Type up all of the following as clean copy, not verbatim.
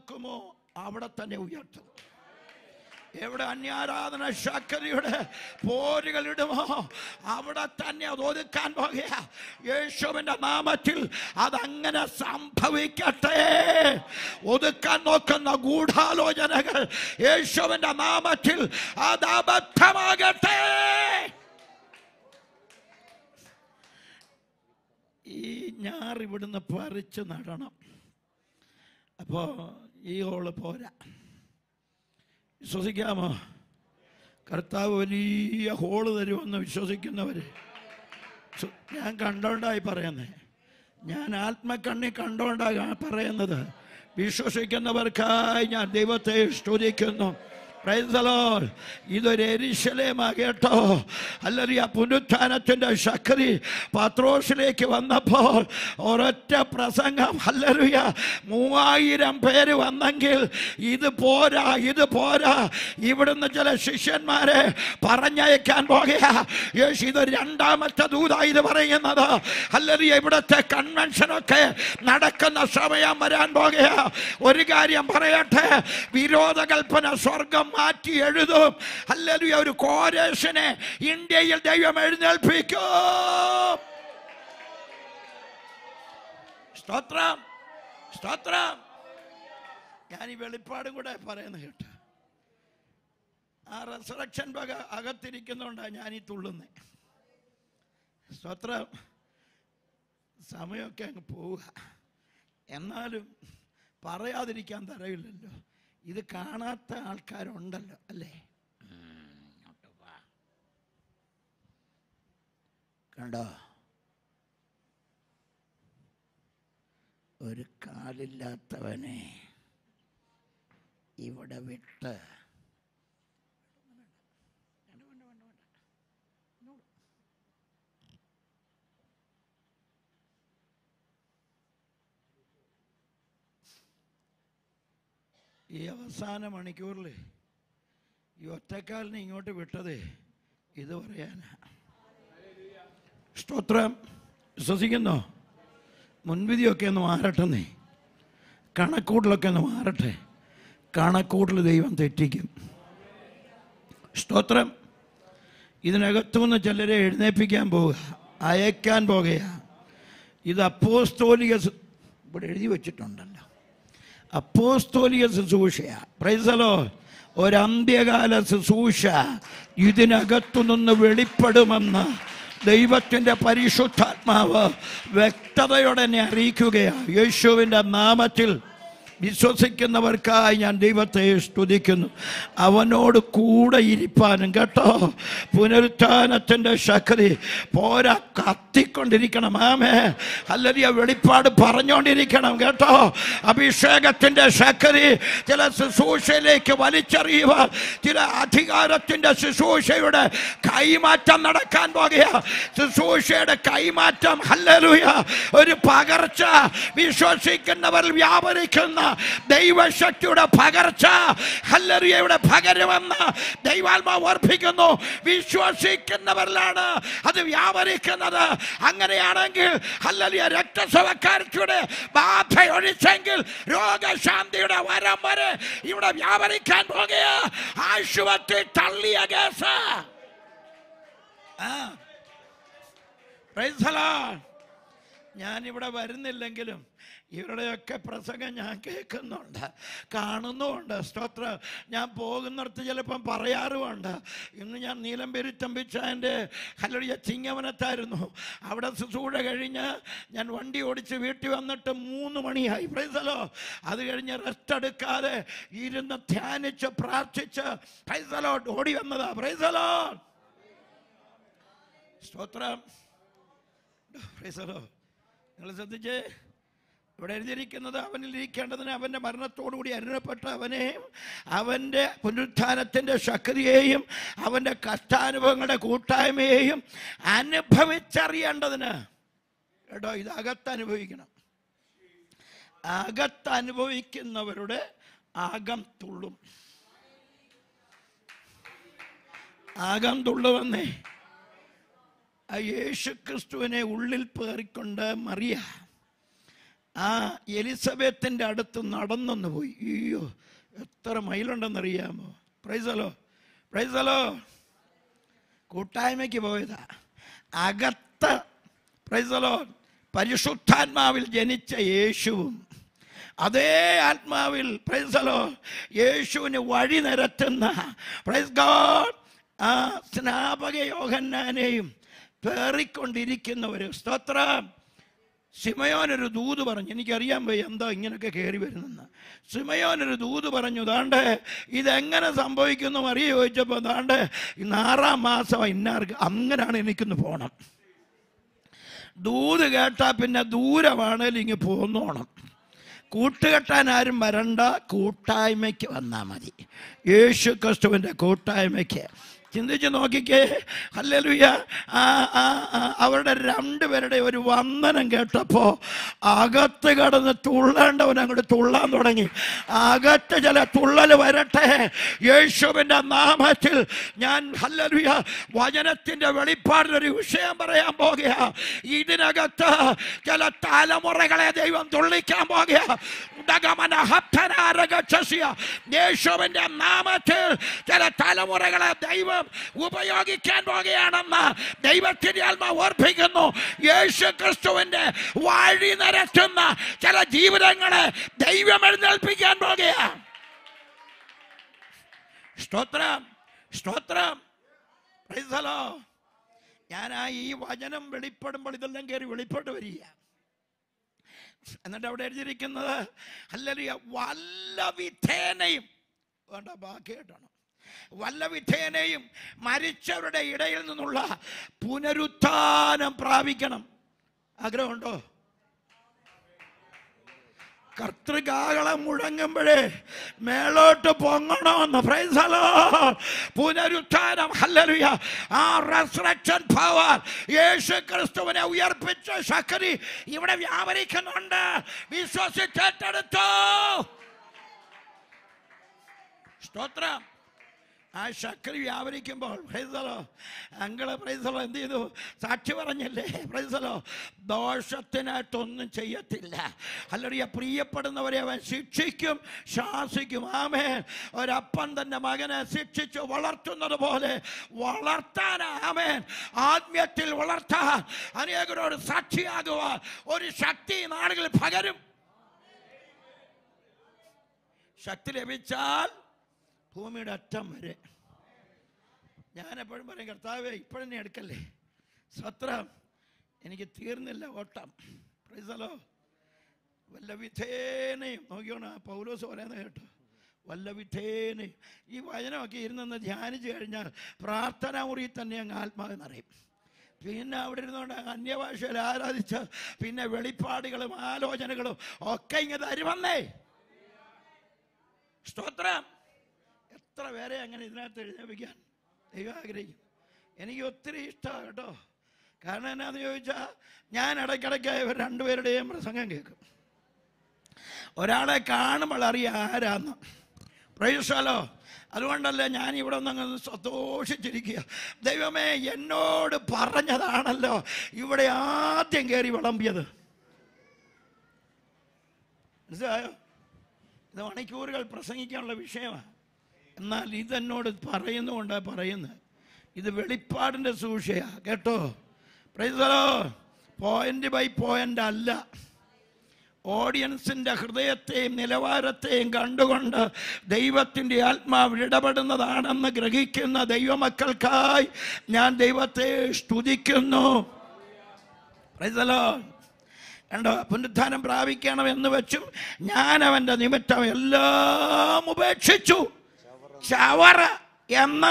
നോക്കുമോ അവിടെ തന്നെ ഉയർത്തും. എവിടെ അന്യാരാധന ശക്തിയുടെ പോരുകളിടുമോ അവിടെ തന്നെ അത് ഒതുക്കാൻ പോകുക. യേശുവിൻ്റെ നാമത്തിൽ അതങ്ങനെ സംഭവിക്കട്ടെ. ഒതുക്കാൻ നോക്കുന്ന ഗൂഢാലോചനകൾ യേശുവിൻ്റെ നാമത്തിൽ അത് അബദ്ധമാകട്ടെ. ഈ ഞാറിവിടുന്ന് പറിച്ച് നടണം. അപ്പോൾ ഈ ഓള് പോരാ. വിശ്വസിക്കാമോ? കർത്താവ് വലിയ ഹോള് തരുമെന്ന് വിശ്വസിക്കുന്നവർ. ഞാൻ കണ്ടോണ്ടായി പറയുന്നത്, ഞാൻ ആത്മക്കണ്ണി കണ്ടോണ്ടായി പറയുന്നത്. വിശ്വസിക്കുന്നവർക്കായി ഞാൻ ദൈവത്തെ സ്തുതിക്കുന്നു. Praise the Lord. ഇതൊരു എരിശലേമാകേട്ടോ. അല്ലറിയ പുനരുത്ഥാനത്തിൻ്റെ ശക്തി പത്രോസിലേക്ക് വന്നപ്പോൾ ഒരൊറ്റ പ്രസംഗം, അല്ലറിയ 3000 പേര് വന്നെങ്കിൽ ഇത് പോരാ, ഇത് പോരാ. ഇവിടുന്ന് ചില ശിഷ്യന്മാരെ പറഞ്ഞയക്കാൻ പോകുക. യേശു ഇതൊരു രണ്ടാമത്തെ ദൂതായത് പറയുന്നത്. അല്ലറിയ ഇവിടുത്തെ കൺവെൻഷനൊക്കെ നടക്കുന്ന സമയം വരാൻ പോകുക. ഒരു കാര്യം പറയട്ടെ, വിരോധകൽപ്പന സ്വർഗം മാറ്റി എഴുതും. ഹല്ലേലൂയ. ഒരു കോരേഷനെ ഇന്ത്യയിൽ ദൈവം എഴുന്നേൽപ്പിക്കും. സ്തോത്രം, സ്തോത്രം. ഞാൻ ഈ വെളിപ്പാടും കൂടെ പറയുന്ന കേട്ട ആ റെസറക്ഷൻ വക അകത്തിരിക്കുന്നുകൊണ്ടാണ് ഞാൻ ഈ തുള്ളുന്നേ. സ്തോത്രം. സമയമൊക്കെ അങ്ങ് പോവുക, എന്നാലും പറയാതിരിക്കാൻ തരവില്ലല്ലോ. ഇത് കാണാത്ത ആൾക്കാരുണ്ടല്ലോ, അല്ലേ? കണ്ടോ, ഒരു കാലില്ലാത്തവനെ ഇവിടെ വിട്ട് ഈ അവസാന മണിക്കൂറിൽ ഈ ഒറ്റക്കാലിനെ ഇങ്ങോട്ട് വിട്ടത് ഇത് പറയാനാ. സ്തോത്രം. വിശ്വസിക്കുന്നോ? മുൻവിധിയൊക്കെ ഒന്ന് മാറട്ടെന്നേ, കണക്കൂട്ടലൊക്കെ ഒന്ന് മാറട്ടെ. കണക്കൂട്ടൽ ദൈവം തെറ്റിക്കും. സ്തോത്രം. ഇതിനകത്തുനിന്ന് ചിലരെ എഴുന്നേൽപ്പിക്കാൻ പോവുക, അയക്കാൻ പോകുക. ഇത് അപ്പോസ്തോലിക ഇവിടെ എഴുതി വച്ചിട്ടുണ്ടല്ലോ, അപ്പോസ്തോലിക ശുശ്രൂഷയ. Praise the Lord. ഒരന്ത്യകാല ശുശ്രൂഷ ഇതിനകത്തു നിന്ന് വെളിപ്പെടുമെന്ന് ദൈവത്തിൻ്റെ പരിശുദ്ധാത്മാവ് വ്യക്തതയോടെ എന്നെ അറിയിക്കുകയാണ്. യേശുവിൻ്റെ നാമത്തിൽ വിശ്വസിക്കുന്നവർക്കായി ഞാൻ ദൈവത്തെ സ്തുതിക്കുന്നു. അവനോട് കൂടെ ഇരിപ്പാനും കേട്ടോ. പുനരുത്ഥാനത്തിൻ്റെ ശക്തി പോരാ, കത്തിക്കൊണ്ടിരിക്കണം. ആമേ. അല്ലെങ്കിൽ ആ വെളിപ്പാട് പറഞ്ഞുകൊണ്ടിരിക്കണം കേട്ടോ. അഭിഷേകത്തിൻ്റെ ശക്തി ചില ശുശ്രൂഷയിലേക്ക് വലിച്ചെറിയുവാൻ, ചില അധികാരത്തിൻ്റെ ശുശ്രൂഷയുടെ കൈമാറ്റം നടക്കാൻ പോകുക. ശുശ്രൂഷയുടെ കൈമാറ്റം, ഹല്ലേലൂയ, ഒരു പകർച്ച. വിശ്വസിക്കുന്നവരിൽ വ്യാപരിക്കുന്ന ദൈവശക്തിയുടെ പകർച്ച ഹല്ലേലൂയയുടെ പകരുമെന്ന് ദൈവാത്മാവ് ഓർപ്പിക്കുന്നു. വിശ്വസിക്കുന്നവരിലാണ് അത് വ്യാപരിക്കുന്നത്. അങ്ങനെയാണെങ്കിൽ ഹല്ലേലൂയ, രക്തസ്രവക്കാരിയുടെ ബാധ ഒഴിച്ചെങ്കിൽ രോഗശാന്തിയുടെ വരം വരെ ഇവിടെ വ്യാപരിക്കാൻ പോകുക. ആശുപത്രി തള്ളിയ കേസ്. Price the Lord. ഞാനിവിടെ വരുന്നില്ലെങ്കിലും ഇവരുടെയൊക്കെ പ്രസംഗം ഞാൻ കേൾക്കുന്നുണ്ട്, കാണുന്നുമുണ്ട്. സ്തോത്രം. ഞാൻ പോകുന്നിടത്ത് ചിലപ്പം പറയാറുമുണ്ട്. ഇന്ന് ഞാൻ നീലമ്പേരി തമ്പിച്ചാൻ്റെ ഹല്ലേലൂയ ചിങ്ങവനത്തായിരുന്നു. അവിടെ ശുശ്രൂഷ കഴിഞ്ഞ് ഞാൻ വണ്ടി ഓടിച്ച് വീട്ടിൽ വന്നിട്ട് 3 മണിയായി. Praise the Lord. അത് കഴിഞ്ഞ് റെസ്റ്റ് എടുക്കാതെ ഇരുന്ന് ധ്യാനിച്ച് പ്രാർത്ഥിച്ച് പ്രൈസ് ദി ലോർഡ് ഓടി വന്നതാ. Praise the Lord. സ്തോത്രം. Praise the Lord. നിങ്ങൾ ശ്രദ്ധിച്ച് ഇവിടെ എഴുതിയിരിക്കുന്നത്, അവനിലിരിക്കേണ്ടതിന് അവൻ്റെ മരണത്തോടുകൂടി അരുളപ്പെട്ട അവനെയും അവൻ്റെ പുനരുത്ഥാനത്തിൻ്റെ ശക്തിയെയും അവൻ്റെ കഷ്ടാനുഭവങ്ങളുടെ കൂട്ടായ്മയെയും അനുഭവിച്ചറിയേണ്ടതിന് കേട്ടോ. ഇത് അകത്തനുഭവിക്കണം. അകത്തനുഭവിക്കുന്നവരുടെ അകം തുള്ളും. അകം തുള്ളുമെന്നേ. യേശുക്രിസ്തുവിനെ ഉള്ളിൽ പേറിക്കൊണ്ട് മറിയ ആ എലിസബത്തിൻ്റെ അടുത്ത് നടന്നൊന്ന് പോയി. അയ്യോ എത്ര മൈലുണ്ടെന്നറിയാമോ? പ്രൈസലോ പ്രൈസലോ. കൂട്ടായ്മയ്ക്ക് പോയതാ. അകത്ത് പ്രൈസലോ പരിശുദ്ധാത്മാവിൽ ജനിച്ച യേശുവും അതേ ആത്മാവിൽ പ്രൈസലോ യേശുവിന് വഴി നിരത്തുന്ന പ്രൈസ് ഗോഡ് ആ സ്നാപക യോഹന്നാനെയും പേറിക്കൊണ്ടിരിക്കുന്ന ഒരു സ്തോത്രം. ശിമയോനൊരു ദൂത് പറഞ്ഞു. എനിക്കറിയാൻ പോയി എന്താ ഇങ്ങനെയൊക്കെ കയറി വരുന്നെന്ന്. ശിമയോനൊരു ദൂത് പറഞ്ഞു, താണ്ട് ഇതെങ്ങനെ സംഭവിക്കുന്നു അറിയ ചോദിച്ചപ്പോൾ താണ്ട് 6-ാം മാസം ഇന്നാർക്ക് അങ്ങനെയാണ് എനിക്കൊന്ന് പോകണം. ദൂത് കേട്ടാൽ പിന്നെ ദൂരമാണേലും ഇങ്ങ് പോന്നോണം. കൂട്ടുകെട്ടാൻ ആരും വരണ്ട, കൂട്ടായ്മയ്ക്ക് വന്നാൽ മതി. യേശു ക്രിസ്തുവിൻ്റെ കൂട്ടായ്മയ്ക്ക്. ചിന്തിച്ച് നോക്കിക്കേ. ഹല്ലേലൂയ. അവരുടെ രണ്ടുപേരുടെ ഒരു വന്ദനം കേട്ടപ്പോൾ അകത്ത് കടന്ന് തുള്ളേണ്ടവൻ അങ്ങോട്ട് തുള്ളാൻ തുടങ്ങി. അകത്ത് ചില തുള്ളൽ വരട്ടെ യേശുവിൻ്റെ നാമത്തിൽ. ഞാൻ ഹല്ലേലൂയ വചനത്തിൻ്റെ വെളിപ്പാടിനൊരു വിഷയം പറയാൻ പോകുകയാ. ഇതിനകത്ത് ചില തലമുറകളെ ദൈവം തുള്ളിക്കാൻ പോകുകയാ. യേശുവിൻ്റെ നാമത്തിൽ ചില തലമുറകളെ ദൈവം ഉപയോഗിക്കാൻ പോകുകയാണെന്ന് ദൈവത്തിന്റെ ആത്മാവ് ഓർപ്പിക്കുന്നു. യേശു ക്രിസ്തുവിന്റെ വഴി നിരത്തുന്ന ചില ജീവിതങ്ങളെ ദൈവം എഴുന്നേൽപ്പിക്കാൻ പോകുകയാണ്. സ്തോത്രം സ്തോത്രം. Praise the Lord. ഞാൻ ഈ വചനം വെളിപ്പെടുമ്പോൾ ഇതെല്ലാം കയറി വെളിപ്പെട്ട് വരിക. എന്നിട്ട് അവിടെ എഴുതിയിരിക്കുന്നത് ഹല്ലേലൂയ വല്ല വിധേനയും വേണ്ട ബാക്കിയായിട്ടാണ്. വല്ല വിധേനയും മരിച്ചവരുടെ ഇടയിൽ നിന്നുള്ള പുനരുത്ഥാനം പ്രാപിക്കണം. ആഗ്രഹമുണ്ടോ? കർത്തൃകാകളം മുഴങ്ങുമ്പോഴേ മേളോട്ട് പൊങ്ങണമെന്ന്. Praise the Lord. പുനരുത്ഥാനം. ഹല്ലേലൂയ. ആ റെസറക്ഷൻ പവർ യേശു ക്രിസ്തുവിനെ ഉയർപ്പിച്ച ശക്തി ഇവിടെ വ്യാപരിക്കുന്നുണ്ട്. വിശ്വസിച്ചെടുത്തു. സ്തോത്രം. ആ ശക്തി വ്യാപരിക്കുമ്പോൾ പ്രൈസലോ അങ്കളെ പ്രൈസലോ എന്ത് ചെയ്തു? സാക്ഷി പറഞ്ഞല്ലേ പ്രൈസലോ. ദോഷത്തിനായിട്ടൊന്നും ചെയ്യത്തില്ല. അല്ലറിയ പ്രിയപ്പെടുന്നവരെ അവൻ ശിക്ഷിക്കും, ശാസിക്കും. ആമേൻ. ഒരപ്പൻ തൻ്റെ മകനെ ശിക്ഷിച്ച് വളർത്തുന്നത് പോലെ വളർത്താൻ. ആമേൻ. ആത്മീയത്തിൽ വളർത്താൻ അനേകരോട് സാക്ഷിയാകുവാൻ ഒരു ശക്തി നാടുകൾ പകരും. ശക്തി ലഭിച്ചാൽ ഭൂമിയുടെ അറ്റം വരെ. ഞാനെപ്പോഴും പറയും, കർത്താവേ ഇപ്പോഴെന്നെ എടുക്കല്ലേ. സ്വത്രം എനിക്ക് തീർന്നില്ല ഓട്ടം. Praise the Lord. വല്ല വിധേനയും നോക്കിയോണ പൗലോസ് പറയുന്നത് കേട്ടോ. വല്ല വിധേനയും. ഈ വചനമൊക്കെ ഇരുന്നൊന്ന് ധ്യാനിച്ചു കഴിഞ്ഞാൽ പ്രാർത്ഥനാ മുറിയിൽ തന്നെ അങ്ങ് ആത്മാവ് നിറയും. പിന്നെ അവിടെ ഇരുന്നുകൊണ്ട് അന്യഭാഷയിൽ ആരാധിച്ച് പിന്നെ വെളിപ്പാടുകളും ആലോചനകളും ഒക്കെ ഇങ്ങനെ തരുമെന്നേ. സ്തോത്രം. എത്ര പേരെ അങ്ങനെ ഇതിനകത്ത് എഴുന്നേൽപ്പിക്കാൻ ദൈവം ആഗ്രഹിക്കും. എനിക്ക് ഒത്തിരി ഇഷ്ടമാണ് കേട്ടോ. കാരണം എന്നാന്ന് ചോദിച്ചാൽ ഞാൻ ഇടയ്ക്കിടയ്ക്ക് ഇവർ രണ്ടുപേരുടെയും പ്രസംഗം കേൾക്കും. ഒരാളെ കാണുമ്പോൾ അറിയാം ആരാന്ന്. പ്രൈസലോ. അതുകൊണ്ടല്ലേ ഞാൻ ഇവിടെ നിന്ന് സന്തോഷിച്ചിരിക്കുക. ദൈവമേ എന്നോട് പറഞ്ഞതാണല്ലോ ഇവിടെ ആദ്യം കയറി വിളമ്പിയത്. മനസ്സിലായോ? ഇത് മണിക്കൂറുകൾ പ്രസംഗിക്കാനുള്ള വിഷയമാണ്. എന്നാൽ ഇതെന്നോട് പറയുന്നുകൊണ്ടാണ് പറയുന്നത്. ഇത് വെളിപ്പാടിൻ്റെ സൂക്ഷിയാണ് കേട്ടോ. Praise the Lord. Point by point അല്ല. ഓഡിയൻസിൻ്റെ ഹൃദയത്തെയും നിലവാരത്തെയും കണ്ടുകൊണ്ട് ദൈവത്തിൻ്റെ ആത്മാവ് ഇടപെടുന്നതാണെന്ന് ഗ്രഹിക്കുന്ന ദൈവമക്കൾക്കായി ഞാൻ ദൈവത്തെ സ്തുതിക്കുന്നു. Praise the Lord. കണ്ടോ? പുനരുത്ഥാനം പ്രാപിക്കണമെന്ന് വെച്ചും ഞാൻ അവൻ്റെ നിമിത്തം എല്ലാം ഉപേക്ഷിച്ചു ചവറ എന്ന്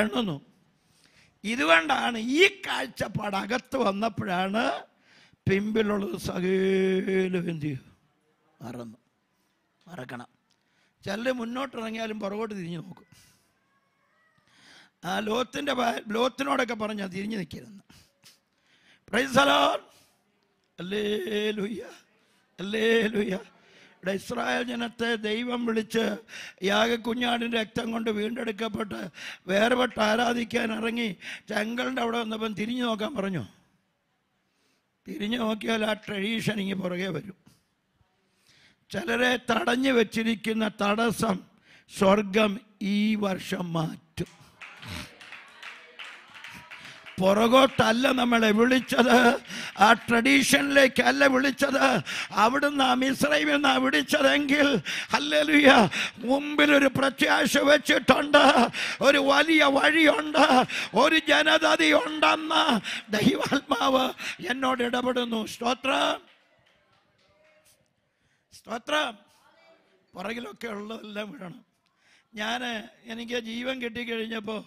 എണ്ണുന്നു. ഇതുകൊണ്ടാണ് ഈ കാഴ്ചപ്പാട് അകത്ത് വന്നപ്പോഴാണ് പിമ്പിലുള്ളത് സകലം എന്ത് ചെയ്യും മറന്നു. മറക്കണം. ചിലർ മുന്നോട്ടിറങ്ങിയാലും പുറകോട്ട് തിരിഞ്ഞു നോക്കും. ആ ലോത്തിനോടൊക്കെ പറഞ്ഞാൽ തിരിഞ്ഞു നിൽക്കരുതെന്ന്. Praise the Lord. ഹല്ലേലൂയ ഹല്ലേലൂയ. ഇവിടെ ഇസ്രായേൽ ജനത്തെ ദൈവം വിളിച്ച് യാഗക്കുഞ്ഞാടിൻ്റെ രക്തം കൊണ്ട് വീണ്ടെടുക്കപ്പെട്ട് വേർപെട്ട് ആരാധിക്കാൻ ഇറങ്ങി ചെങ്കലിൻ്റെ അവിടെ വന്നപ്പം തിരിഞ്ഞു നോക്കാൻ പറഞ്ഞു. തിരിഞ്ഞു നോക്കിയാൽ ആ ട്രഡീഷൻ ഇങ്ങനെ പുറകെ വരും. ചിലരെ തടഞ്ഞു വെച്ചിരിക്കുന്ന തടസ്സം സ്വർഗം ഈ വർഷം മാറ്റും. പുറകോട്ടല്ല നമ്മളെ വിളിച്ചത്, ആ ട്രഡീഷനിലേക്കല്ല വിളിച്ചത്. അവിടുന്ന് ആ മിസ്രൈമിൽ നിന്നാ വിളിച്ചതെങ്കിൽ ഹല്ലേലൂയ, മുമ്പിലൊരു പ്രത്യാശ വെച്ചിട്ടുണ്ട്, ഒരു വലിയ വഴിയുണ്ട്, ഒരു ജനതയുണ്ടെന്ന് ദൈവാത്മാവ് എന്നോട് ഇടപെടുന്നു. സ്തോത്രം സ്തോത്രം. പുറകിലൊക്കെ ഉള്ളതെല്ലാം വിടണം. എനിക്ക് ജീവൻ കിട്ടിക്കഴിഞ്ഞപ്പോൾ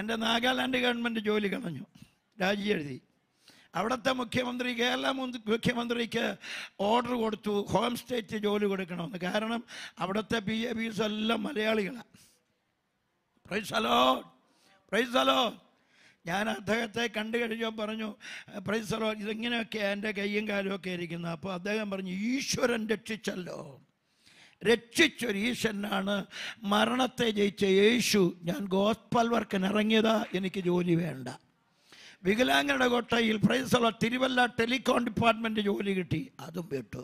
എൻ്റെ നാഗാലാൻഡ് ഗവൺമെൻറ് ജോലി കളഞ്ഞു, രാജി എഴുതി. അവിടുത്തെ മുഖ്യമന്ത്രി, കേരള മുഖ്യമന്ത്രിക്ക് ഓർഡർ കൊടുത്തു ഹോം സ്റ്റേറ്റ് ജോലി കൊടുക്കണമെന്ന്. കാരണം അവിടുത്തെ PABs എല്ലാം മലയാളികളാണ്. Praise the Lord, praise the Lord. ഞാൻ അദ്ദേഹത്തെ കണ്ടു കഴിഞ്ഞപ്പോൾ പറഞ്ഞു, പ്രൈസ് ദി ലോർഡ്, ഇതിങ്ങനെയൊക്കെ എൻ്റെ കയ്യും കാലുമൊക്കെ ഇരിക്കുന്നത്. അപ്പോൾ അദ്ദേഹം പറഞ്ഞു, ഈശ്വരൻ രക്ഷിച്ചല്ലോ, രക്ഷിച്ചൊരു ഈശ്വരനാണ് മരണത്തെ ജയിച്ച യേശു. ഞാൻ ഗോസ്പൽ വർക്കിന് ഇറങ്ങിയതാ, എനിക്ക് ജോലി വേണ്ട. വികലാംഗരുടെ കോട്ടയിൽ പ്രൈസുള്ള തിരുവല്ല ടെലികോം ഡിപ്പാർട്ട്മെൻറ്റ് ജോലി കിട്ടി, അതും വിട്ടു.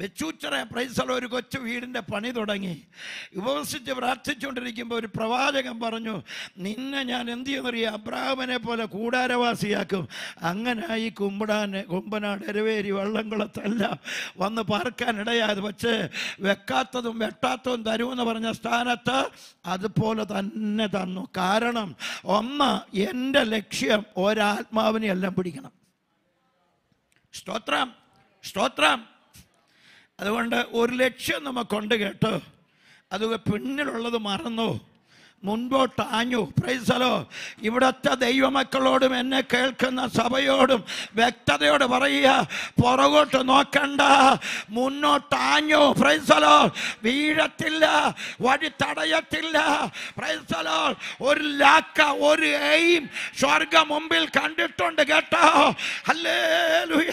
വെച്ചൂച്ചറെ പ്രൈസുള്ള ഒരു കൊച്ചു വീടിൻ്റെ പണി തുടങ്ങി. ഉപവസിച്ച് പ്രാർത്ഥിച്ചുകൊണ്ടിരിക്കുമ്പോൾ ഒരു പ്രവാചകൻ പറഞ്ഞു, നിന്നെ ഞാൻ എന്തു ചെയ്യുന്നറിയാം, അബ്രാഹ്മനെ പോലെ കൂടാരവാസിയാക്കും. അങ്ങനായി കുമ്പനാട് എരവേരി വള്ളംകുളത്തെല്ലാം വന്ന് പാർക്കാനിടയായത്. പക്ഷേ വെക്കാത്തതും വെട്ടാത്തതും തരുമെന്ന് പറഞ്ഞ സ്ഥാനത്ത് അതുപോലെ തന്നെ തന്നു. കാരണം ഒന്ന്, എൻ്റെ ലക്ഷ്യം ഒരാത്മാവിനെ എല്ലാം പിടിക്കണം. സ്തോത്രം സ്തോത്രം. അതുകൊണ്ട് ഒരു ലക്ഷ്യം നമുക്കുണ്ട് കേട്ടോ. അത് പിന്നിലുള്ളത് മറന്നു മുൻപോട്ടാഞ്ഞു. Price the Lord. ഇവിടുത്തെ ദൈവമക്കളോടും എന്നെ കേൾക്കുന്ന സഭയോടും വ്യക്തതയോട് പറയുക, പുറകോട്ട് നോക്കണ്ട, മുന്നോട്ടാഞ്ഞു. Praise the Lord. വീഴത്തില്ല, വഴി തടയത്തില്ല. Price the Lord. ഒരു ലാക്ക, ഒരു എയിം സ്വർഗം മുമ്പിൽ കണ്ടിട്ടുണ്ട് കേട്ടോ. ഹല്ലേലൂയ.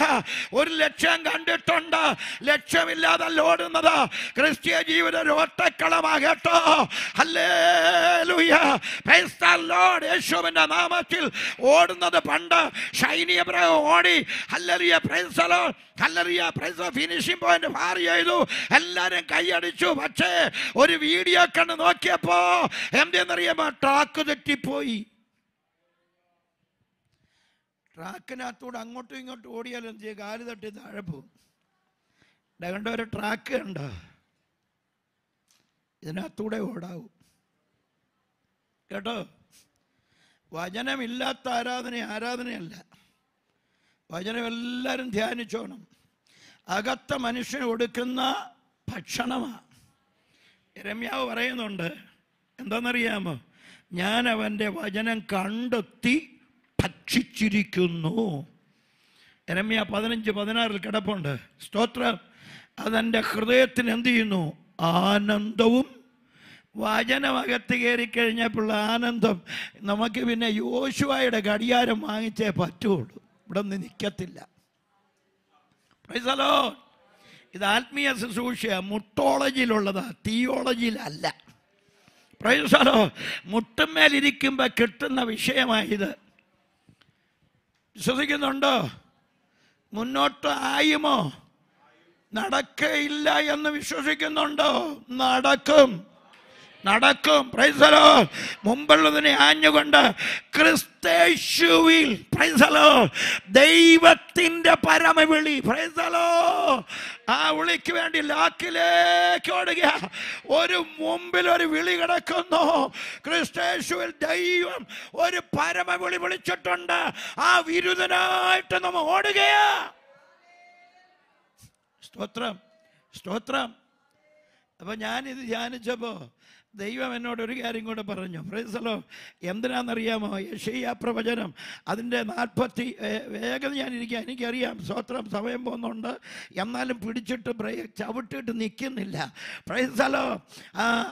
ഒരു ലക്ഷ്യം കണ്ടിട്ടുണ്ട്. ലക്ഷ്യമില്ലാതല്ല ഓടുന്നത്. ക്രിസ്തീയ ജീവിതം ഒറ്റക്കളമാ കേട്ടോ. Praise the Lord. യേശുവിന്റെ നാമത്തിൽ ഓടുന്നത് പണ്ട് ഷൈനി എബ്രഹാം ഓടി. ഹല്ലേലൂയ, praise the Lord, ഹല്ലേലൂയ, praise the finishing point ഭാര്യ ചെയ്തു, എല്ലാവരും കൈയടിച്ചു. പക്ഷേ ഒരു വീഡിയോ കണ്ട് നോക്കിയപ്പോ എന്തെന്നറിയാമോ, ട്രാക്ക് തെറ്റിപ്പോയി. ട്രാക്കിനകത്തൂടെ അങ്ങോട്ടും ഇങ്ങോട്ടും ഓടിയാലും എന്ത് ചെയ്യും, കാല് തട്ടി താഴെ പോവും. കണ്ട ഒരു ട്രാക്ക് ഉണ്ടോ, ഇതിനകത്തൂടെ ഓടാവും കേട്ടോ. വചനമില്ലാത്ത ആരാധനയല്ല. വചനം എല്ലാവരും ധ്യാനിച്ചോണം. അകത്ത മനുഷ്യന് കൊടുക്കുന്ന ഭക്ഷണമാണ്. യരമ്യാവ് പറയുന്നുണ്ട്, എന്താണെന്നറിയാമോ, ഞാൻ അവൻ്റെ വചനം കണ്ടെത്തി ഭക്ഷിച്ചിരിക്കുന്നു. യരമ്യാവ് 15:16 കിടപ്പുണ്ട്. സ്തോത്രം. അതെൻ്റെ ഹൃദയത്തിന് എന്ത് ചെയ്യുന്നു, ആനന്ദവും. വചനമകത്ത് കയറിക്കഴിഞ്ഞപ്പോൾ ആനന്ദം നമുക്ക് പിന്നെ യോശുവയുടെ ഘടിയാരം വാങ്ങിച്ചേ പറ്റുള്ളൂ, ഇവിടെ നിന്ന് നിൽക്കത്തില്ല. Praise the Lord. ഇത് ആത്മീയ ശുശ്രൂഷ മുട്ടോളജിയിലുള്ളതാണ്, തിയോളജിയിലല്ല. Praise the Lord. മുട്ടുമേലിരിക്കുമ്പോൾ കിട്ടുന്ന വിഷയമായത്. വിശ്വസിക്കുന്നുണ്ടോ? മുന്നോട്ട് ആയുമോ? നടക്കയില്ല എന്ന് വിശ്വസിക്കുന്നുണ്ടോ? നടക്കും, നടക്കും. Praise the Lord. മുമ്പുള്ളതിനെ ആഞ്ഞുകൊണ്ട് ക്രിസ്തേശുവിൽ. Praise the Lord. ദൈവത്തിൻ്റെ പരമവിളി. Price the Lord. ആ വിളിക്ക് വേണ്ടി ലാക്കിലേക്ക് ഓടുക. ഒരു മുമ്പിൽ ഒരു വിളി കിടക്കുന്നു. ക്രിസ്തേശുവിൽ ദൈവം ഒരു പരമവിളി വിളിച്ചിട്ടുണ്ട്. ആ വിരുദ്ധനായിട്ട് നമ്മൾ ഓടുകയാ. സ്തോത്രം സ്തോത്രം. അപ്പോൾ ഞാനിത് ധ്യാനിച്ചപ്പോൾ ദൈവം എന്നോട് ഒരു കാര്യം കൂടെ പറഞ്ഞു. Praise the Lord. എന്തിനാണെന്നറിയാമോ, യെശയ്യാ പ്രവചനം അതിൻ്റെ 40 വേഗം ഞാനിരിക്കാം. എനിക്കറിയാം സ്തോത്രം സമയം പോകുന്നുണ്ട്. എന്നാലും പിടിച്ചിട്ട് ചവിട്ടിട്ട് നിൽക്കുന്നില്ല. Praise the Lord.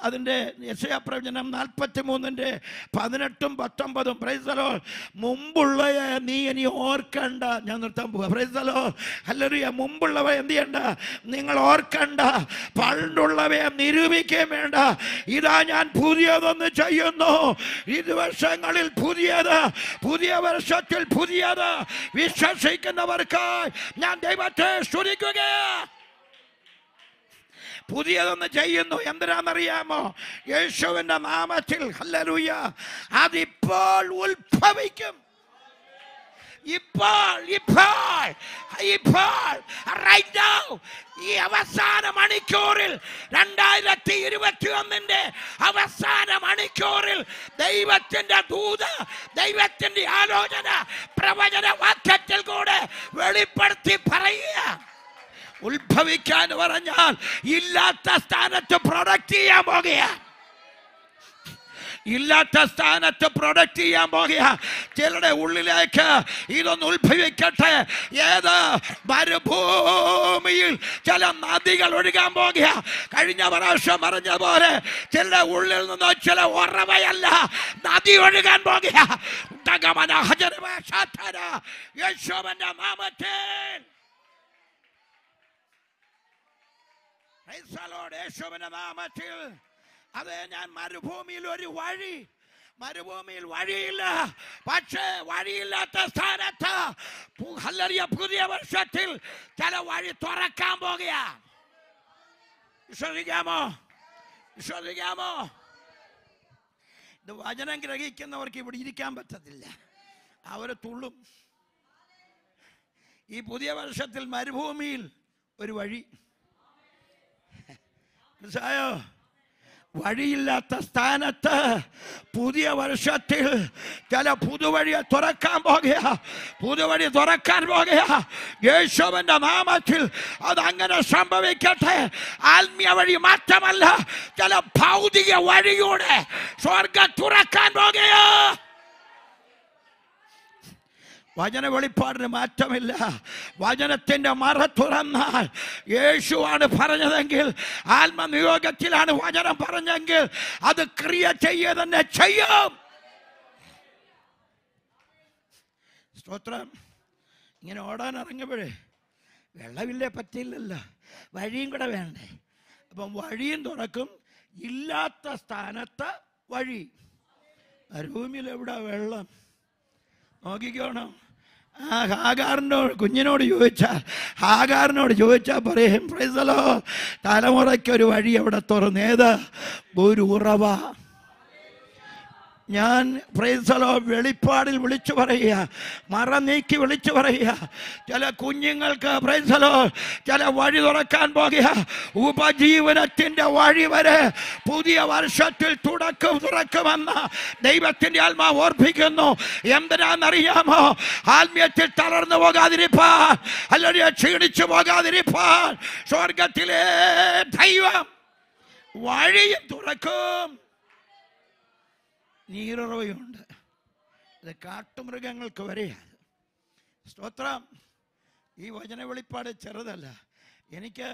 അതിൻ്റെ യെശയ്യാ പ്രവചനം 43:18-19. Price the Lord. മുമ്പുള്ളവയെ നീ ഇനി ഓർക്കണ്ട. ഞാൻ നിർത്താൻ പോവുക. Praise the Lord. ഹല്ലേലൂയ. മുമ്പുള്ളവയെ എന്ത് ചെയ്യണ്ട, നിങ്ങൾ ഓർക്കണ്ട. പണ്ടുള്ളവയെ നിരൂപിക്കുകയും വേണ്ട. ഇത് ഞാൻ പുതിയതൊന്ന് ചെയ്യുന്നു. ഇരുവർഷങ്ങളിൽ പുതിയത്, പുതിയ വർഷത്തിൽ പുതിയത്. വിശ്വസിക്കുന്നവർക്കായി ഞാൻ ദൈവത്തെ സ്തുതിക്കുകയാണ്. പുതിയതൊന്ന് ചെയ്യുന്നു. എന്തിനാണെന്നറിയാമോ? യേശുവിൻ്റെ നാമത്തിൽ. ഹല്ലേലൂയ. അതിപ്പോൾ ഉത്ഭവിക്കും. ഇപ്പോൾ right now, ഈ അവസാന മണിക്കൂറിൽ, 2021-ന്റെ അവസാന മണിക്കൂറിൽ ദൈവത്തിന്റെ ദൂത, ദൈവത്തിന്റെ ആലോചന പ്രവചന വാക്യത്തിൽ കൂടെ വെളിപ്പെടുത്തി പറയുക. ഉത്ഭവിക്കാൻ പറഞ്ഞാൽ ഇല്ലാത്ത സ്ഥാനത്ത് പ്രൊഡക്റ്റ് ചെയ്യാൻ പോകുക. ഇല്ലാത്ത സ്ഥാനത്ത് പ്രൊഡക്റ്റ് ചെയ്യാൻ പോകുക. ചിലരുടെ ഉള്ളിലേക്ക് ഇതൊന്ന് ഉത്ഭവിക്കട്ടെ. ഏത് മരുഭൂമിയിൽ ചില നദികൾ ഒഴുകാൻ പോകുക. കഴിഞ്ഞ പ്രാവശ്യം പറഞ്ഞ പോലെ ചിലരുടെ ഉള്ളിൽ നിന്നോ ചില ഉറവയല്ല നദി ഒഴുകാൻ പോകുക. അതെ, ഞാൻ മരുഭൂമിയിൽ ഒരു വഴി, മരുഭൂമിയിൽ വഴിയില്ല. പക്ഷേ വഴിയില്ലാത്ത സ്ഥാനത്ത് പുതിയ വർഷത്തിൽ ചില വഴി തുറക്കാൻ പോകുക. വിശ്വസിക്കാമോ? വിശ്വസിക്കാമോ? ഇത് വചനം ഗ്രഹിക്കുന്നവർക്ക് ഇവിടെ ഇരിക്കാൻ പറ്റത്തില്ല, അവർ തുള്ളും. ഈ പുതിയ വർഷത്തിൽ മരുഭൂമിയിൽ ഒരു വഴി. മനസ്സിലായോ? വഴിയില്ലാത്ത സ്ഥാനത്ത് പുതിയ വർഷത്തിൽ ചില പുതുവഴിയെ തുറക്കാൻ പോകുക. പുതുവഴി തുറക്കാൻ പോകുക യേശുവിൻ്റെ നാമത്തിൽ. അതങ്ങനെ സംഭവിക്കട്ടെ. ആത്മീയ വഴി മാത്രമല്ല, ചില ഭൗതിക വഴിയൂടെ സ്വർഗം തുറക്കാൻ പോകുക. വചന വെളിപ്പാടിന് മാറ്റമില്ല. വചനത്തിൻ്റെ മറ തുറന്നാൽ, യേശുവാണ് പറഞ്ഞതെങ്കിൽ, ആത്മനിയോഗത്തിലാണ് വചനം പറഞ്ഞെങ്കിൽ, അത് ക്രിയ ചെയ്യ തന്നെ ചെയ്യും. സ്തോത്രം. ഇങ്ങനെ ഓടാൻ ഇറങ്ങുമ്പോഴേ വെള്ളമില്ലേ പറ്റില്ലല്ലോ, വഴിയും കൂടെ വേണ്ടേ? അപ്പം വഴിയും തുറക്കും. ഇല്ലാത്ത സ്ഥാനത്ത് വഴി. മരുഭൂമിയിലെവിടെ വെള്ളം? നോക്കിക്കോണം. ആ ഹാഗാറിനോട്, കുഞ്ഞിനോട് ചോദിച്ചാൽ, ഹാഗാറിനോട് ചോദിച്ചാൽ പറയും, പ്രൈസലോ, തലമുറയ്ക്കൊരു വഴി അവിടെ തുറന്ന്. ഏത്? ഒരു ഉറവ. ഞാൻ പ്രൈസലോ വെളിപ്പാടിൽ വിളിച്ചു പറയുക, മറ നീക്കി വിളിച്ചു പറയുക, ചില കുഞ്ഞുങ്ങൾക്ക് പ്രൈസലോ ചില വഴി തുറക്കാൻ പോകുക. ഉപജീവനത്തിൻ്റെ വഴി വരെ പുതിയ വർഷത്തിൽ തുറക്കുമെന്ന് ദൈവത്തിൻ്റെ ആത്മാവ് ഓർപ്പിക്കുന്നു. എന്തിനാണെന്നറിയാമോ? ആത്മീയത്തിൽ തളർന്നു പോകാതിരിപ്പാൻ, അല്ലെങ്കിൽ ക്ഷീണിച്ചു പോകാതിരിപ്പാൻ. സ്വർഗത്തിലെ ദൈവം വഴിയും തുറക്കും. നീരുറവയുണ്ട്. ഇത് കാട്ടുമൃഗങ്ങൾക്ക് വരെയാണ്. സ്തോത്രം. ഈ വചന വെളിപ്പാട് ചെറുതല്ല. എനിക്ക്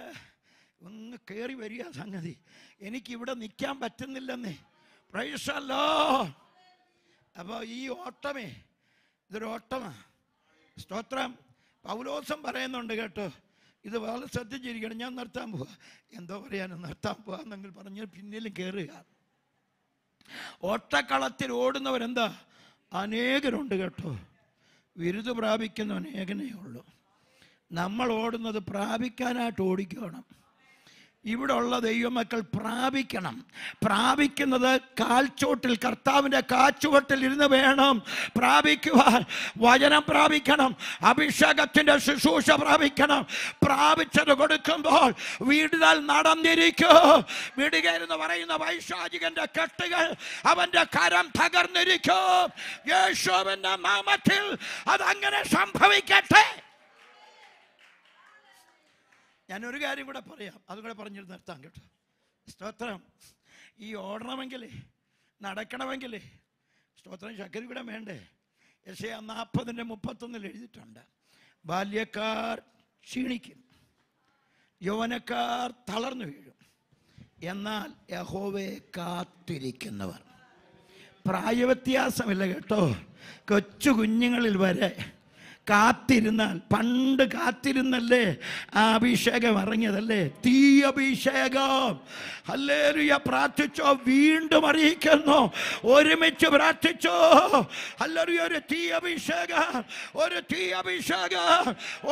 ഒന്ന് കയറി വരിക സംഗതി. എനിക്കിവിടെ നിൽക്കാൻ പറ്റുന്നില്ലെന്നേ. Price the Lord. അപ്പോൾ ഈ ഓട്ടമേ, ഇതൊരു ഓട്ടമാണ്. സ്തോത്രം. പൗലോസും പറയുന്നുണ്ട് കേട്ടോ. ഇത് വളരെ ശ്രദ്ധിച്ചിരിക്കണം. ഞാൻ നിർത്താൻ പോവാ. എന്തോ പറയാനും നിർത്താൻ പോവാന്നെങ്കിൽ പറഞ്ഞ് പിന്നിലും കയറുക. ഓട്ടക്കളത്തിൽ ഓടുന്നവരെന്താ? അനേകരുണ്ട് കേട്ടോ. വിരുദ് പ്രാപിക്കുന്ന അനേകനേ ഉള്ളൂ. നമ്മൾ ഓടുന്നത് പ്രാപിക്കാനായിട്ട് ഓടിക്കണം. ഇവിടെ ഉള്ള ദൈവമക്കൾ പ്രാപിക്കണം. പ്രാപിക്കുന്നത് കാൽച്ചോട്ടിൽ, കർത്താവിൻ്റെ കാൽച്ചുവട്ടിൽ ഇരുന്ന് വേണം പ്രാപിക്കുവാൻ. വചനം പ്രാപിക്കണം, അഭിഷേകത്തിൻ്റെ ശുശ്രൂഷ പ്രാപിക്കണം. പ്രാപിച്ചത് കൊടുക്കുമ്പോൾ വീടുതൽ നടന്നിരിക്കൂ. വിടുകയെന്ന് പറയുന്ന പൈശാചികൻ്റെ കെട്ടുകൾ അവൻ്റെ കരം തകർന്നിരിക്കൂ. യേശുവിൻ്റെ നാമത്തിൽ അതങ്ങനെ സംഭവിക്കട്ടെ. ഞാനൊരു കാര്യം കൂടെ പറയാം, അതും കൂടെ പറഞ്ഞിട്ട് നിർത്താൻ കേട്ടോ. സ്തോത്രം. ഈ ഓടണമെങ്കിലേ, നടക്കണമെങ്കിലേ, സ്തോത്രം, ശക്തി കൂടെ വേണ്ടേ? യെശയ്യാ 40:31 എഴുതിയിട്ടുണ്ട്, ബാല്യക്കാർ ക്ഷീണിക്കും, യൗവനക്കാർ തളർന്നു വീഴും, എന്നാൽ യഹോവയെ കാത്തിരിക്കുന്നവർ. പ്രായവ്യത്യാസമില്ല കേട്ടോ. കൊച്ചു കുഞ്ഞുങ്ങളിൽ വരെ കാത്തിരുന്നാൽ, പണ്ട് കാത്തിരുന്നല്ലേ ആ അഭിഷേകം ഇറങ്ങിയതല്ലേ, തീ അഭിഷേകം. ഹല്ലേലൂയ. പ്രാർത്ഥിച്ചോ, വീണ്ടും അറിയിക്കുന്നു, ഒരുമിച്ച് പ്രാർത്ഥിച്ചോ. ഹല്ലേലൂയ. ഒരു തീ അഭിഷേകം, ഒരു തീ അഭിഷേകം,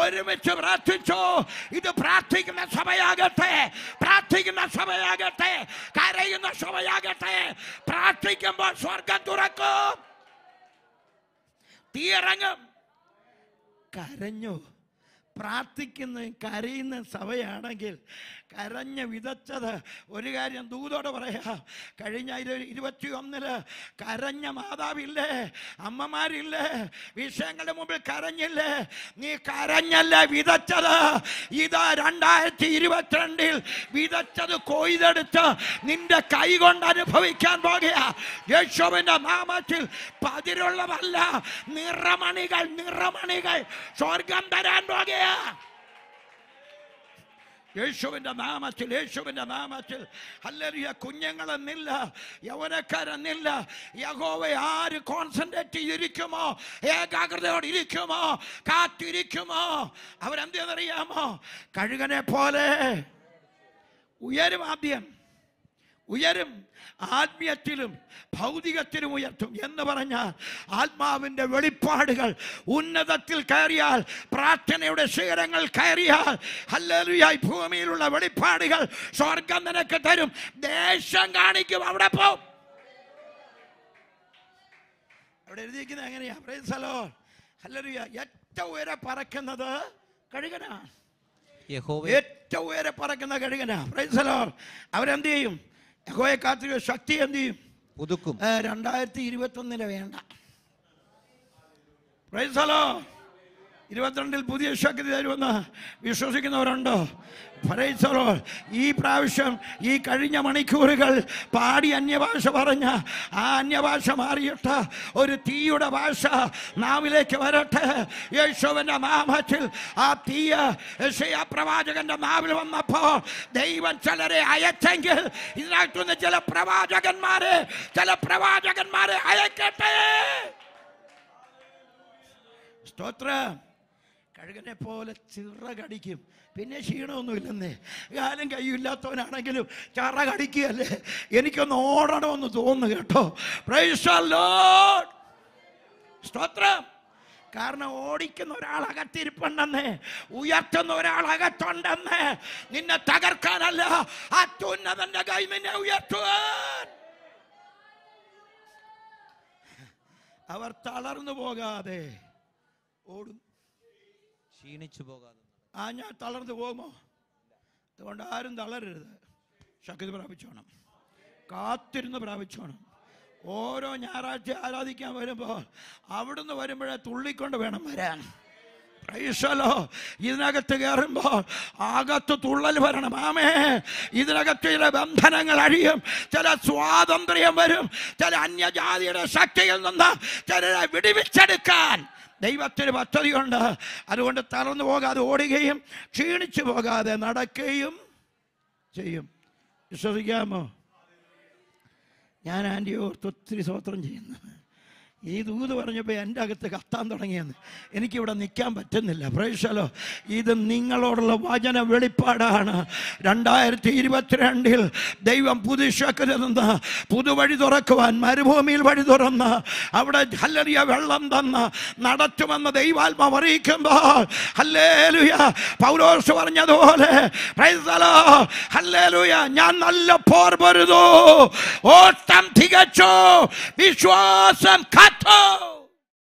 ഒരുമിച്ച് പ്രാർത്ഥിച്ചോ. ഇത് പ്രാർത്ഥിക്കുന്ന സമയാകട്ടെ, പ്രാർത്ഥിക്കുന്ന സമയാകട്ടെ, കരയുന്ന സമയാകട്ടെ. പ്രാർത്ഥിക്കുമ്പോൾ സ്വർഗം തുറക്കും, തീ ഇറങ്ങും. കരഞ്ഞു പ്രാർത്ഥിക്കുന്ന കരയുന്ന സഭയാണെങ്കിൽ കരഞ്ഞ് വിതച്ചത്. ഒരു കാര്യം ദൂതോട് പറയാം, കഴിഞ്ഞ 21-ൽ കരഞ്ഞ മാതാവില്ലേ, അമ്മമാരില്ലേ, വിഷയങ്ങളുടെ മുമ്പിൽ കരഞ്ഞില്ലേ? നീ കരഞ്ഞല്ലേ വിതച്ചത്? ഇതാ 2022-ൽ വിതച്ചത് കൊയ്തെടുത്ത് നിന്റെ കൈ കൊണ്ട് അനുഭവിക്കാൻ പോകുക. യേശുവിൻ്റെ നാമത്തിൽ പതിരുള്ളതല്ല, നിറമണികൾ, നിറമണികൾ സ്വർഗം തരാൻ പോകുക. യേശുവിൻ്റെ നാമത്തിൽ, യേശുവിൻ്റെ നാമത്തിൽ. ഹല്ലേലൂയ. കുഞ്ഞുങ്ങളെന്നില്ല, യൗവനക്കാരെന്നില്ല. യഹോവ ആര് കോൺസെൻട്രേറ്റ് ചെയ്തിരിക്കുമോ, ഏകാഗ്രതയോടെ ഇരിക്കുമോ, കാത്തിരിക്കുമോ, അവരെന്തെന്നറിയാമോ? കഴുകനെ പോലെ ഉയരും. ആദ്യം ഉയരും, ആത്മീയത്തിലും ഭൗതികത്തിലും ഉയർത്തും എന്ന് പറഞ്ഞാൽ ആത്മാവിൻ്റെ വെളിപ്പാടുകൾ ഉന്നതത്തിൽ കയറിയാൽ, പ്രാർത്ഥനയുടെ ശിഖരങ്ങൾ കയറിയാൽ, ഹല്ലേലൂയ, ഭൂമിയിലുള്ള വെളിപ്പാടുകൾ സ്വർഗം നിനക്ക് തരും. ദേശം കാണിക്കും, അവിടെ പോവും. അവിടെ എഴുതിയിരിക്കുന്നത് എങ്ങനെയാ? Praise the Lord. ഹല്ലേലൂയ. ഏറ്റവും ഉയരെ പറക്കുന്നത് കഴുകനാണ്. ഏറ്റവും ഉയരെ പറക്കുന്ന കഴുകനാണ്. Price the Lord. അവരെന്ത് ചെയ്യും? യഹോവയെ കാത്തിരിക്കും. ശക്തി എന്ത് ചെയ്യും? പുതുക്കും. 2021 വേണ്ട. Praise the Lord. 22-ൽ പുതിയ ശക്തി തരുമെന്ന് വിശ്വസിക്കുന്നവരുണ്ടോ? Price the Lord. ഈ പ്രാവശ്യം ഈ കഴിഞ്ഞ മണിക്കൂറുകൾ പാടി അന്യഭാഷ പറഞ്ഞ ആ അന്യഭാഷ മാറിയിട്ട് ഒരു തീയുടെ ഭാഷ നാവിലേക്ക് വരട്ടെ. യേശുവിൻ്റെ നാമത്തിൽ ആ തീയ യെശയ്യാ പ്രവാചകൻ്റെ നാവിൽ വന്നപ്പോൾ ദൈവം ചിലരെ അയച്ചെങ്കിൽ ഇതിനകത്തുനിന്ന് ചില പ്രവാചകന്മാരെ അയക്കട്ടെ. സ്തോത്രം. കഴുകനെ പോലെ ചിറകടിക്കും, പിന്നെ ക്ഷീണമൊന്നുമില്ലെന്നേ. കാലും കയ്യും ഇല്ലാത്തവനാണെങ്കിലും ചിറകടിക്കുകയല്ലേ. എനിക്കൊന്ന് ഓടണമെന്ന് തോന്നുന്നു കേട്ടോ. Praise the Lord. സ്തോത്രം. കാരണം ഓടിക്കുന്ന ഒരാൾ അകത്തിരിപ്പുണ്ടെന്നേ, ഉയർത്തുന്ന ഒരാൾ അകത്തുണ്ടെന്നേ. നിന്നെ തകർക്കാനല്ല, അത്യുന്നതന്റെ കൈ നിന്നെ ഉയർത്തുവാൻ. അവർ തളർന്നു പോകാതെ ഓടും, ക്ഷീണിച്ചു പോകാതെ. ഞാൻ തളർന്നു പോകുമോ? അതുകൊണ്ട് ആരും തളരരുത്. ശക്തി പ്രാപിച്ചോണം, കാത്തിരുന്ന് പ്രാപിച്ചോണം. ഓരോ ഞായറാഴ്ച ആരാധിക്കാൻ വരുമ്പോൾ അവിടുന്ന് വരുമ്പോഴേ തുള്ളിക്കൊണ്ട് വേണം വരാൻ. പ്രൈസലോ. ഇതിനകത്ത് കയറുമ്പോൾ അകത്ത് തുള്ളൽ വരണം. ആമേ. ഇതിനകത്ത് ചില ബന്ധനങ്ങൾ അഴിയും, ചില സ്വാതന്ത്ര്യം വരും, ചില അന്യജാതിയുടെ ശക്തിയിൽ നിന്ന് ചിലരെ വിടിവിച്ചെടുക്കാൻ ദൈവത്തിന് പദ്ധതിയുണ്ട്. അതുകൊണ്ട് തളർന്നു പോകാതെ ഓടുകയും ക്ഷീണിച്ചു പോകാതെ നടക്കുകയും ചെയ്യും. വിശ്വസിക്കാമോ? ഞാൻ ആൻറ്റി ഓർത്ത് ഒത്തിരി സ്തോത്രം ചെയ്യുന്നു. ഈ ദൂത് പറഞ്ഞപ്പോൾ എൻ്റെ അകത്ത് കത്താൻ തുടങ്ങിയെന്ന്. എനിക്കിവിടെ നിൽക്കാൻ പറ്റുന്നില്ല. പ്രൈസലോ. ഇത് നിങ്ങളോടുള്ള വചന വെളിപ്പാടാണ്. 2022-ൽ ദൈവം പുതുശക്തി തന്ന്, പുതുവഴി തുറക്കുവാൻ, മരുഭൂമിയിൽ വഴി തുറന്ന്, അവിടെ ഹല്ലേലൂയ വെള്ളം തന്ന് നടത്തുമെന്ന് ദൈവാത്മാവ് അറിയിക്കുമ്പോൾ, ഹല്ലേലൂയ, പൗലോസ് പറഞ്ഞതുപോലെ, പ്രൈസലോ, ഹല്ലേലൂയ, ഞാൻ നല്ല പോർ പൊരുതു, ഓട്ടം തികച്ചു, വിശ്വാസം. Oh!